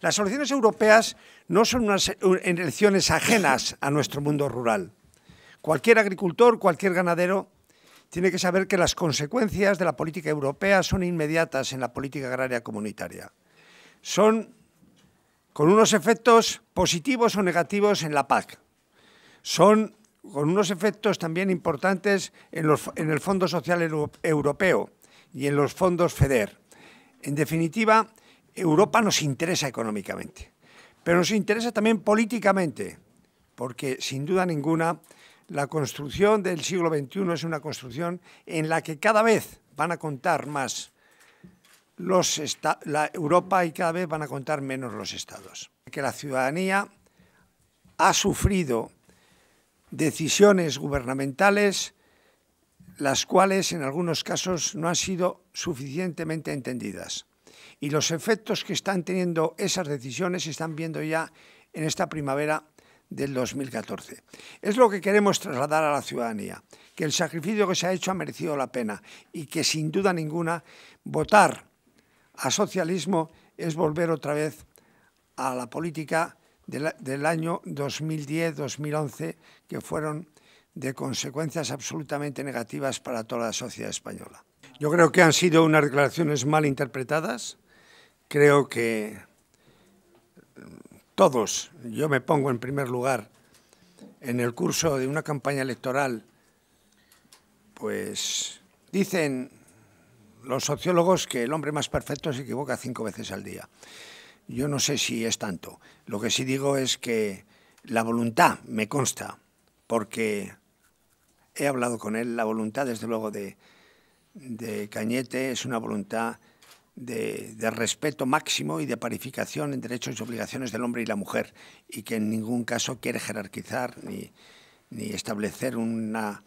Las elecciones europeas no son unas elecciones ajenas a nuestro mundo rural. Cualquier agricultor, cualquier ganadero, tiene que saber que las consecuencias de la política europea son inmediatas en la política agraria comunitaria. Son con unos efectos positivos o negativos en la PAC. Son con unos efectos también importantes en el Fondo Social Europeo y en los fondos FEDER. En definitiva, Europa nos interesa económicamente, pero nos interesa también políticamente, porque sin duda ninguna la construcción del siglo XXI es una construcción en la que cada vez van a contar más Europa y cada vez van a contar menos los estados. Que la ciudadanía ha sufrido decisiones gubernamentales las cuales en algunos casos no han sido suficientemente entendidas. Y los efectos que están teniendo esas decisiones se están viendo ya en esta primavera del 2014. Es lo que queremos trasladar a la ciudadanía, que el sacrificio que se ha hecho ha merecido la pena y que sin duda ninguna votar a socialismo es volver otra vez a la política del año 2010-2011, que fueron de consecuencias absolutamente negativas para toda la sociedad española. Yo creo que han sido unas declaraciones mal interpretadas. Creo que todos, yo me pongo en primer lugar, en el curso de una campaña electoral, pues dicen los sociólogos que el hombre más perfecto se equivoca 5 veces al día. Yo no sé si es tanto. Lo que sí digo es que la voluntad me consta, porque he hablado con él, la voluntad desde luego de Cañete es una voluntad de respeto máximo y de parificación en derechos y obligaciones del hombre y la mujer, y que en ningún caso quiere jerarquizar ni establecer una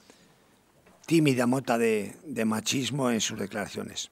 tímida mota de machismo en sus declaraciones.